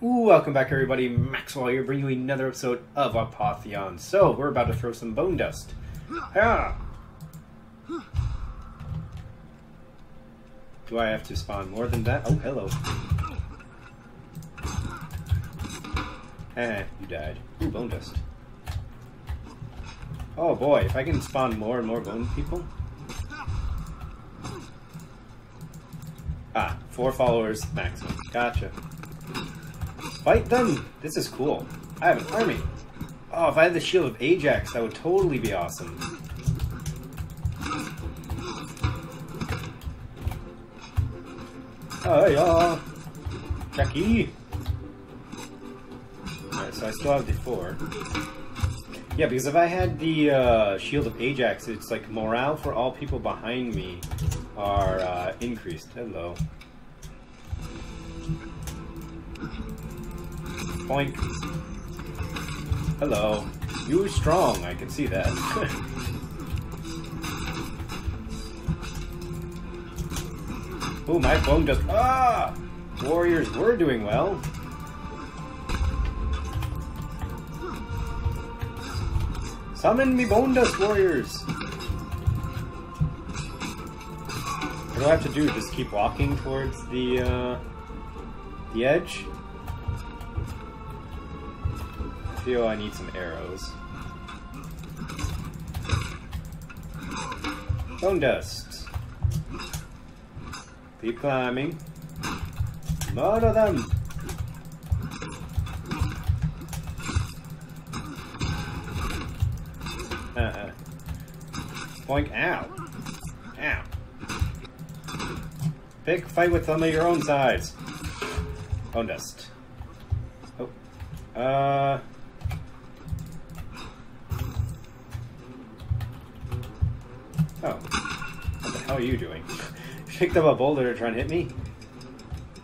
Welcome back, everybody. Maxwell here, bringing you another episode of Apotheon. So, we're about to throw some bone dust. Yeah. Do I have to spawn more than that? Oh, hello. Eh, you died. Ooh, bone dust. Oh boy, if I can spawn more and more bone people. Ah, 4 followers maximum. Gotcha. Fight them! This is cool. I have an army. Oh, if I had the Shield of Ajax, that would totally be awesome. Hiya! Jackie! Alright, so I still have the 4. Yeah, because if I had the Shield of Ajax, it's like morale for all people behind me are increased. Hello. Point. Hello. You're strong, I can see that. Oh, my phone just... Ah! Warriors were doing well. Summon me bone dust warriors! What do I have to do? Just keep walking towards the edge? I need some arrows. Bone dust. Keep climbing. Murder them. Boink. Ow. Ow. Pick fight with some of your own size. Bone dust. Oh. Oh. What the hell are you doing? Picked up a boulder to try and hit me?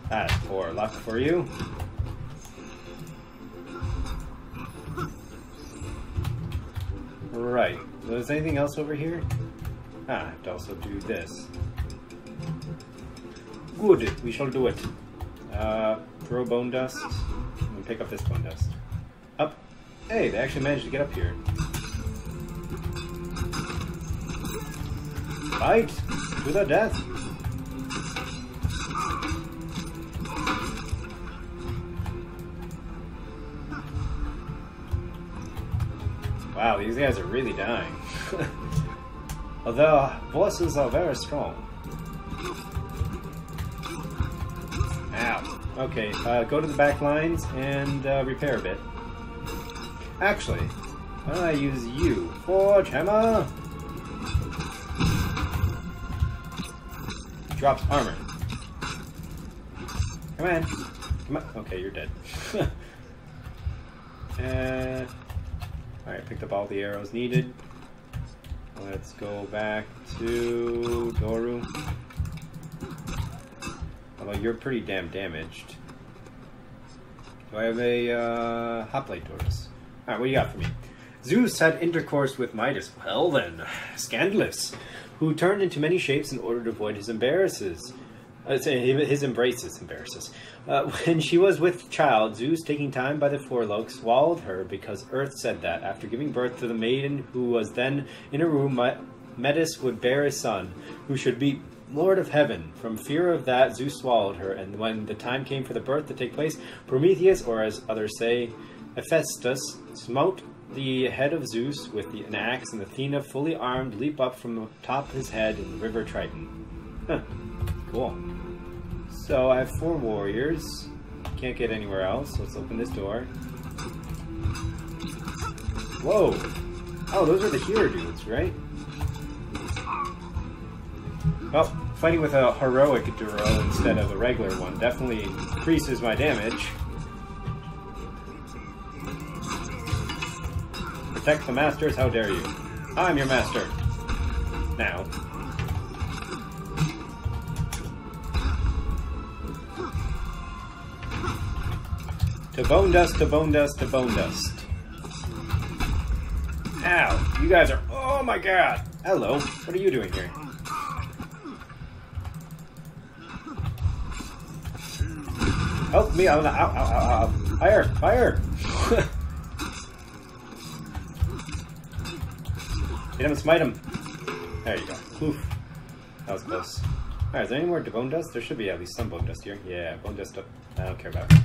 That's poor luck for you. Right. Is there anything else over here? Ah, I have to also do this. Good. We shall do it. Throw bone dust. Let me pick up this bone dust. Up. Hey, they actually managed to get up here. Fight to the death. Wow, these guys are really dying. Although bosses are very strong. Ow. Okay, go to the back lines and repair a bit. Actually, I use you. Forge hammer. Drops armor. Come on. Come on. Okay, you're dead. Alright, picked up all the arrows needed. Let's go back to Doru. Although you're pretty damn damaged. Do I have a hot plate, Doris? Alright, what do you got for me? Zeus had intercourse with Metis. Well then, scandalous. Who turned into many shapes in order to avoid his embarrasses. His embraces, embarrasses. When she was with child, Zeus, taking time by the forelock, swallowed her because Earth said that. After giving birth to the maiden who was then in her womb, Metis would bear a son, who should be Lord of Heaven. From fear of that, Zeus swallowed her, and when the time came for the birth to take place, Prometheus, or as others say, Hephaestus, smote the head of Zeus with an axe, and Athena, fully armed, leap up from the top of his head in the river Triton. Huh. Cool. So I have 4 warriors. Can't get anywhere else. Let's open this door. Whoa! Oh, those are the hero dudes, right? Well, fighting with a heroic Doru instead of a regular one definitely increases my damage. Protect the masters, how dare you? I'm your master. Now. To bone dust, to bone dust, to bone dust. Ow, you guys are... Oh my god! Hello, what are you doing here? Oh, me, I'm not out, fire, fire! Hit him, smite him! There you go. Oof. That was close. Alright, is there any more bone dust? There should be at least some bone dust here. Yeah, bone dust up. I don't care about it.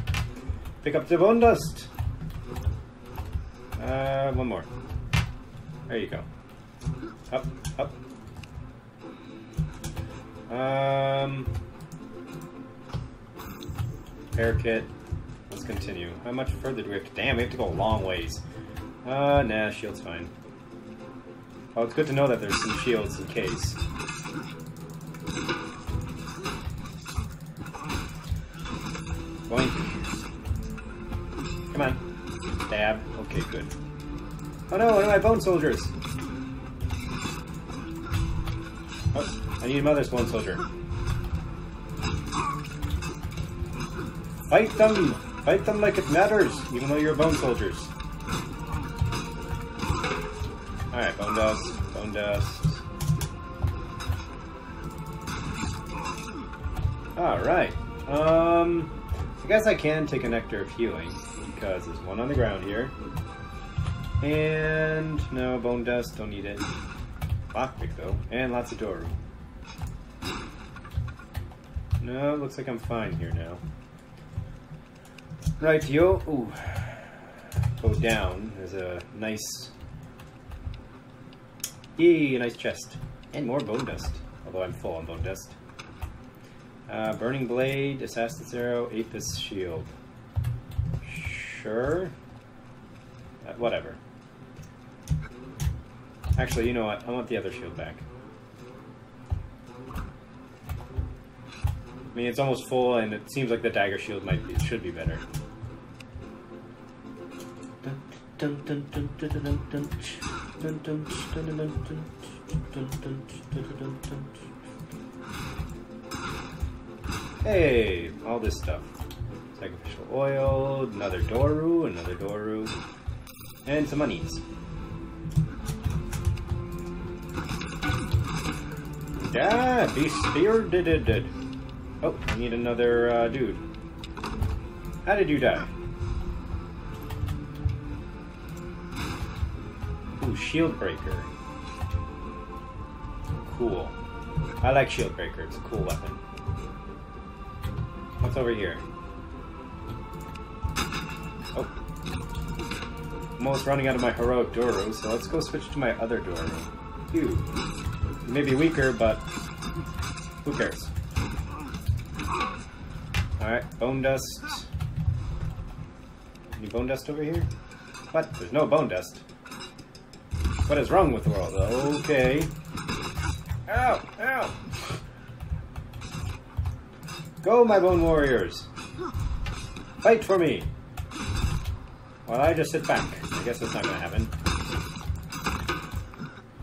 Pick up the bone dust! One more. There you go. Up, up. Hair kit. Let's continue. How much further do we have to? Damn, we have to go a long ways. Nah, shield's fine. Oh, it's good to know that there's some shields in case. Boink. Come on. Stab. Okay, good. Oh no, one of my bone soldiers! Oh, I need another bone soldier. Fight them! Fight them like it matters, even though you're bone soldiers. Alright, bone dust, bone dust. Alright, I guess I can take a Nectar of Healing, because there's one on the ground here. And no, bone dust, don't need it. Lockpick though, and lots of Doru. No, looks like I'm fine here now. Right, yo. Ooh. Go down. There's a nice... Yay, a nice chest. And more bone dust. Although I'm full on bone dust. Burning Blade, Assassin's Arrow, Aegis Shield. Sure. Whatever. Actually, you know what? I want the other shield back. I mean, it's almost full, and it seems like the dagger shield should be better. Hey, all this stuff. Sacrificial oil, another Doru, and some monies. Yeah, be speared. Oh, I need another dude. How did you die? Ooh, Shield Breaker. Cool. I like Shield Breaker, it's a cool weapon. What's over here? Oh. I'm almost running out of my heroic Doru, so let's go switch to my other Doru. Ew. It may be weaker, but who cares? Alright, bone dust. Any bone dust over here? What? There's no bone dust. What is wrong with the world? Okay. Ow! Ow! Go, my bone warriors! Fight for me! Well, I just sit back. I guess that's not gonna happen.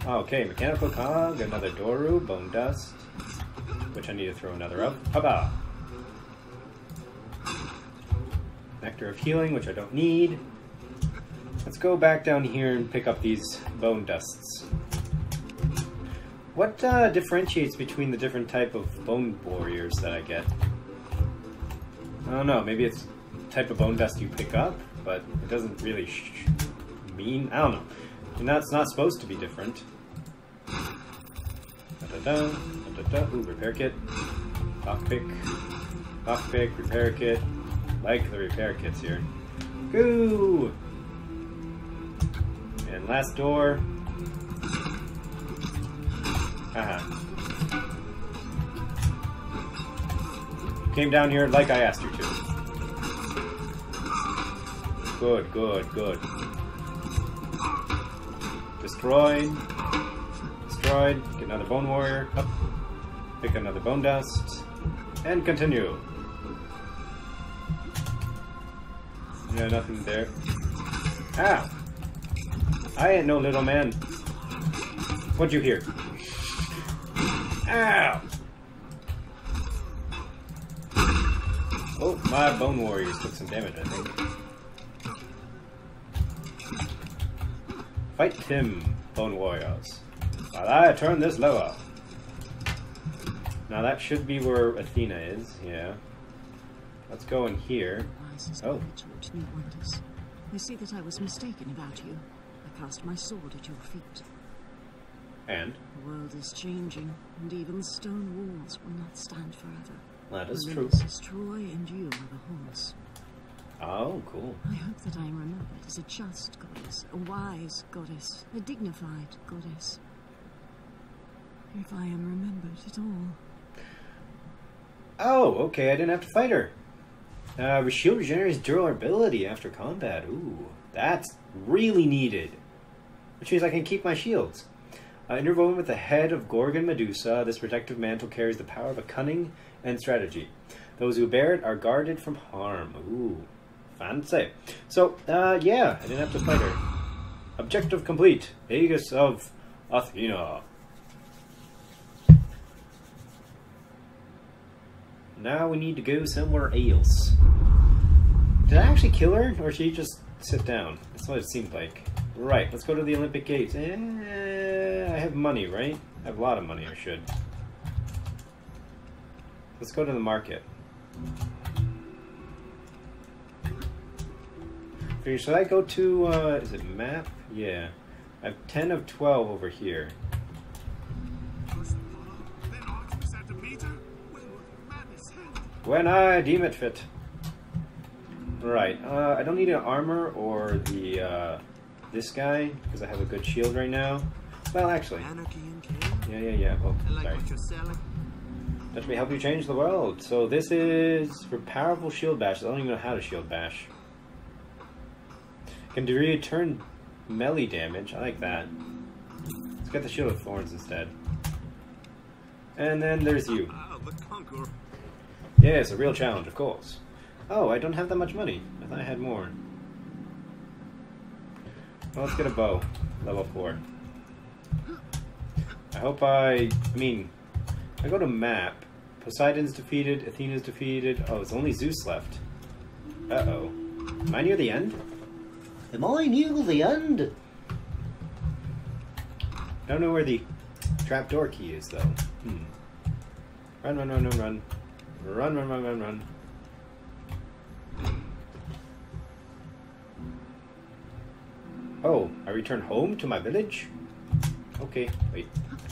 Okay, Mechanical Cog, another Doru, bone dust. Which I need to throw another up. Hubba! Nectar of Healing, which I don't need. Let's go back down here and pick up these bone dusts. What differentiates between the different type of bone warriors that I get? I don't know, maybe it's the type of bone dust you pick up, but it doesn't really mean... I don't know. And that's not supposed to be different. Da-da-da, da-da-da. Ooh, repair kit. Lockpick. Lockpick, repair kit. Like the repair kits here. Goo! And last door. Haha. Came down here like I asked you to. Good, good, good. Destroyed. Destroyed. Get another bone warrior. Up. Pick another bone dust. And continue. No, nothing there. Ow! I ain't no little man. What'd you hear? Ow! Oh, my bone warriors took some damage, I think. Fight him, bone warriors. While I turn this lower. Now that should be where Athena is, yeah. Let's go in here. Oh. I see that I was mistaken about you. I cast my sword at your feet. And? The world is changing, and even stone walls will not stand forever. That is true. Olympus is Troy, and you are the horse. Oh, cool. I hope that I am remembered as a just goddess, a wise goddess, a dignified goddess. If I am remembered at all. Oh, okay, I didn't have to fight her. Shield regenerates durability after combat. Ooh, that's really needed. Which means I can keep my shields. Interwoven with the head of Gorgon Medusa, this protective mantle carries the power of a cunning and strategy. Those who bear it are guarded from harm. Ooh, fancy. So, yeah, I didn't have to fight her. Objective complete. Aegis of Athena. Now we need to go somewhere else. Did I actually kill her, or did she just sit down? That's what it seemed like. Right, let's go to the Olympic gates. I have money, right? I have a lot of money, I should. Let's go to the market. Should I go to, is it map? Yeah. I have 10 of 12 over here. When I deem it fit. Right, I don't need an armor or the, this guy, because I have a good shield right now. Well, actually. Yeah. Oh, sorry. Let me help you change the world. So this is for powerful shield bashes. I don't even know how to shield bash. Can return melee damage. I like that. Let's get the Shield of Thorns instead. And then there's you. Yeah, it's a real challenge, of course. Oh, I don't have that much money. I thought I had more. Well, let's get a bow. Level 4. I hope I go to map. Poseidon's defeated, Athena's defeated. Oh, it's only Zeus left. Uh-oh. Am I near the end? Am I near the end? I don't know where the trapdoor key is, though. Run. Run. Oh, I return home to my village? Okay, wait.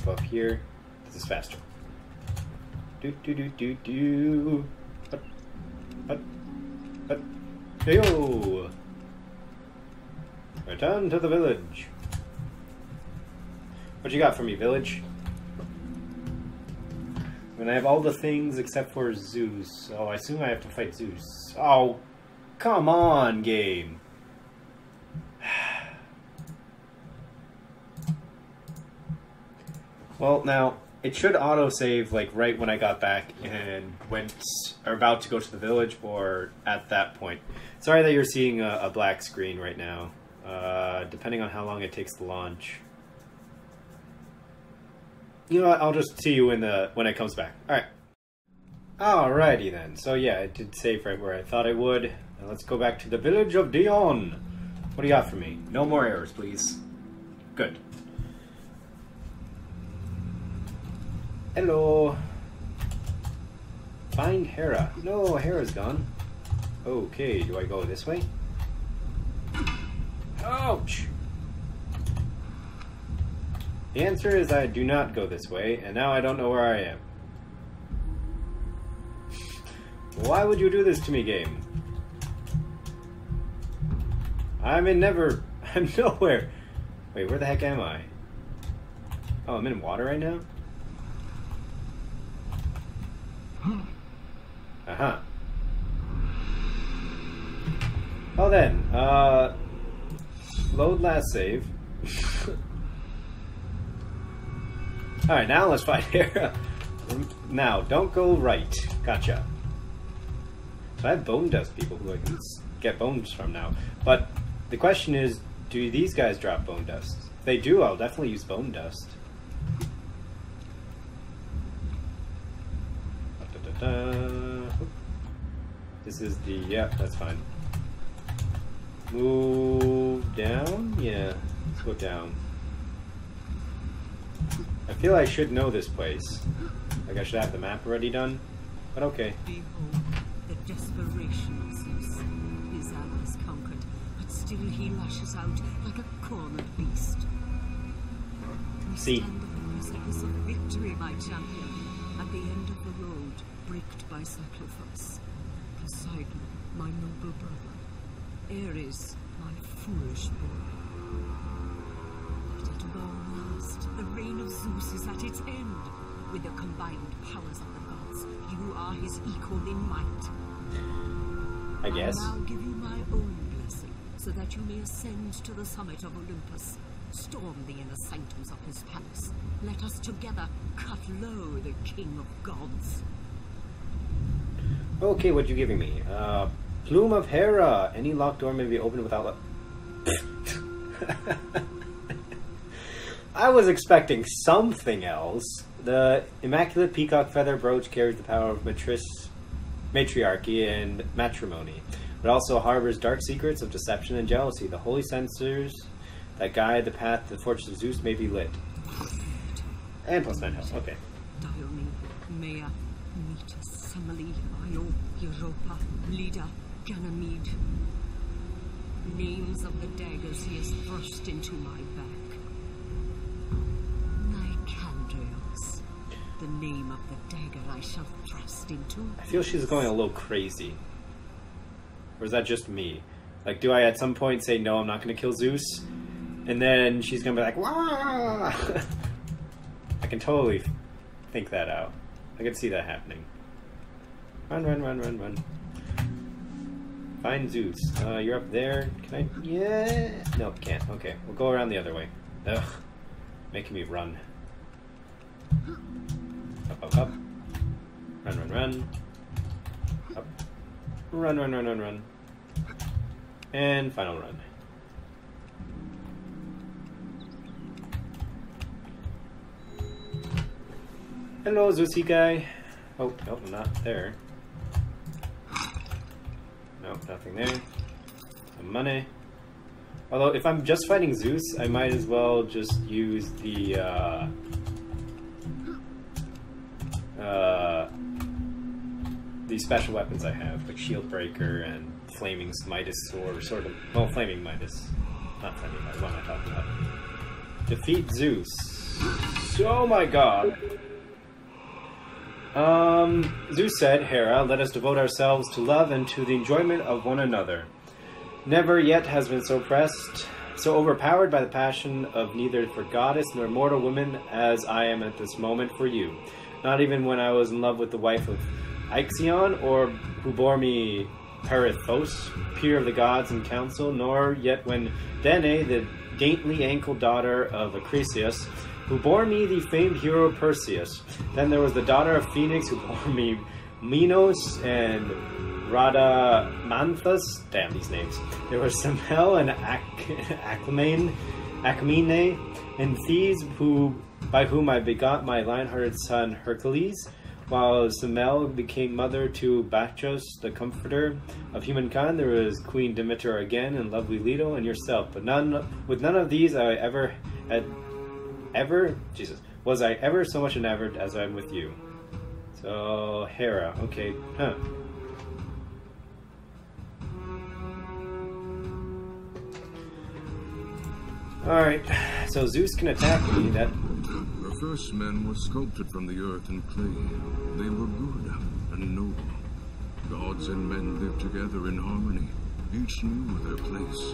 Go up here. This is faster. Do. But. Yo! Return to the village. What you got for me, village? And I have all the things except for Zeus. Oh, I assume I have to fight Zeus. Oh, come on, game. Well, now, it should auto-save, like, right when I got back and went, or about to go to the village, or at that point. Sorry that you're seeing a black screen right now, depending on how long it takes to launch. You know what, I'll just see you in the when it comes back. Alright. Alrighty then. So yeah, it did save right where I thought I would. Now let's go back to the village of Dion. What do you got for me? No more errors, please. Good. Hello. Find Hera. No, Hera's gone. Okay, do I go this way? Ouch! The answer is I do not go this way, and now I don't know where I am. Why would you do this to me, game? I'm nowhere. Wait, where the heck am I? Oh, I'm in water right now? Uh-huh. Well then, load last save. Alright, now let's fight Hera. Now, don't go right. Gotcha. So I have bone dust people who I can get bones from now. But the question is, do these guys drop bone dust? If they do, I'll definitely use bone dust. This is the... yeah, that's fine. Move down? Yeah, let's go down. I feel I should know this place. Like I should have the map already done. But okay. Behold, the desperation of Zeus. His hour is conquered, but still he lashes out like a cornered beast. We stand at the precipice of victory, my champion, at the end of the road bricked by Cyclops. Poseidon, my noble brother. Ares, my foolish boy. But at long last, the reign of Zeus is at its end. With the combined powers of the gods, you are his equal in might. I guess. I'll now give you my own blessing, so that you may ascend to the summit of Olympus. Storm the inner sanctums of his palace. Let us together cut low the king of gods. Okay, what you giving me? Plume of Hera. Any locked door may be opened without luck. I was expecting something else. The immaculate peacock feather brooch carries the power of matriarchy and matrimony, but also harbors dark secrets of deception and jealousy. The holy censers that guide the path to the fortress of Zeus may be lit. And +9 health. Okay. Dione, Mea, Metis, Semele, Io, Europa, Leda, Ganymede. Names of the daggers he has thrust into my back. Nycandraos, the name of the dagger I shall thrust into. I feel she's going a little crazy. Or is that just me? Like, do I at some point say, no, I'm not going to kill Zeus? And then she's going to be like, wah! I can totally think that out. I can see that happening. Run, run, run, run, run. Find Zeus. You're up there. Can I? Yeah. No, can't. Okay, we'll go around the other way. Ugh. Making me run. Up, up, up. Run, run, run. Up. Run, run, run, run, run. And final run. Hello, Zeusy guy. Oh, nope, not there. Nope, nothing there. Some money. Although, if I'm just fighting Zeus, I might as well just use the, the special weapons I have, like Shield Breaker and Flaming Midas Sword, sort of. Well, Flaming Midas. Not Flaming Midas, what am I talking about? Defeat Zeus. Oh my god. Zeus said, Hera, let us devote ourselves to love and to the enjoyment of one another. Never yet has been so pressed, so overpowered by the passion of neither for goddess nor mortal woman as I am at this moment for you. Not even when I was in love with the wife of Ixion, or who bore me Perithous, peer of the gods in council, nor yet when Danae, the daintily ankled daughter of Acrisius, who bore me the famed hero Perseus. Then there was the daughter of Phoenix, who bore me Minos and Radamanthus. Damn these names. There was Semele and Achmene and Thebes, who by whom I begot my lion-hearted son Hercules, while Semele became mother to Bacchus, the comforter of humankind. There was Queen Demeter again, and lovely Leto, and yourself. But with none of these I ever had. Was I ever so much enamored as I'm with you. So, Hera, okay, huh. Alright, so Zeus can attack me, that... The first men were sculpted from the earth and clay. They were good and noble. Gods and men lived together in harmony. Each knew their place.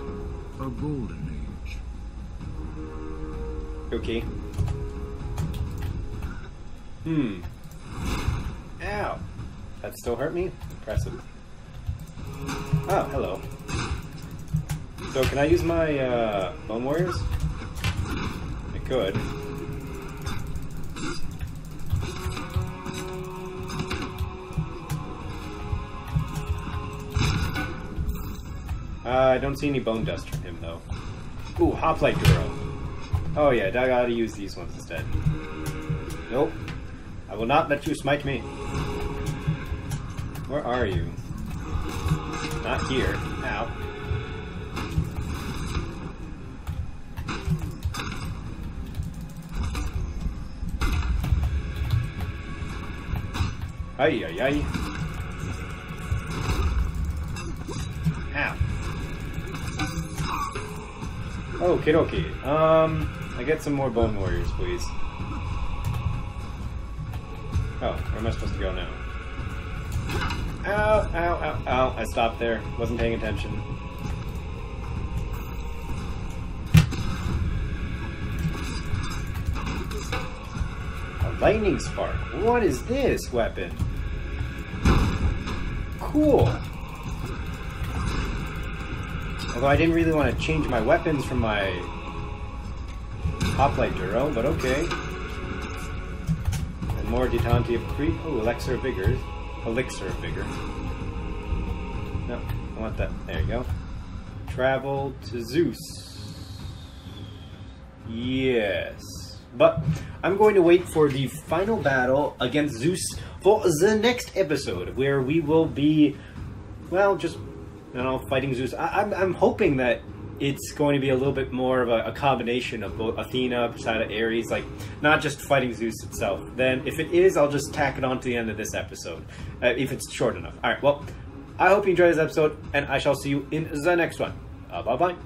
A golden age. Okay. Ow. That still hurt me? Impressive. Oh, hello. So can I use my Bone Warriors? I could. I don't see any Bone Dust from him, though. Ooh, Hoplite Duro. Oh yeah, I gotta use these ones instead. Nope. I will not let you smite me. Where are you? Not here. Ow. Ay ay ay. Okie dokie. I get some more Bone Warriors, please. Oh, where am I supposed to go now? Ow, ow, ow, ow. I stopped there. Wasn't paying attention. A lightning spark. What is this weapon? Cool. Although I didn't really want to change my weapons from my Hoplite Duro, but okay. And more Ditanti of Creep. Oh, Elixir of Vigor. Elixir of Vigor. No, I want that. There you go. Travel to Zeus. Yes. But I'm going to wait for the final battle against Zeus for the next episode, where we will be, well, just, you know, fighting Zeus. I'm hoping that it's going to be a little bit more of a combination of both Athena, Poseidon, Ares, like, not just fighting Zeus itself. Then, if it is, I'll just tack it on to the end of this episode, if it's short enough. Alright, well, I hope you enjoyed this episode, and I shall see you in the next one. Bye-bye.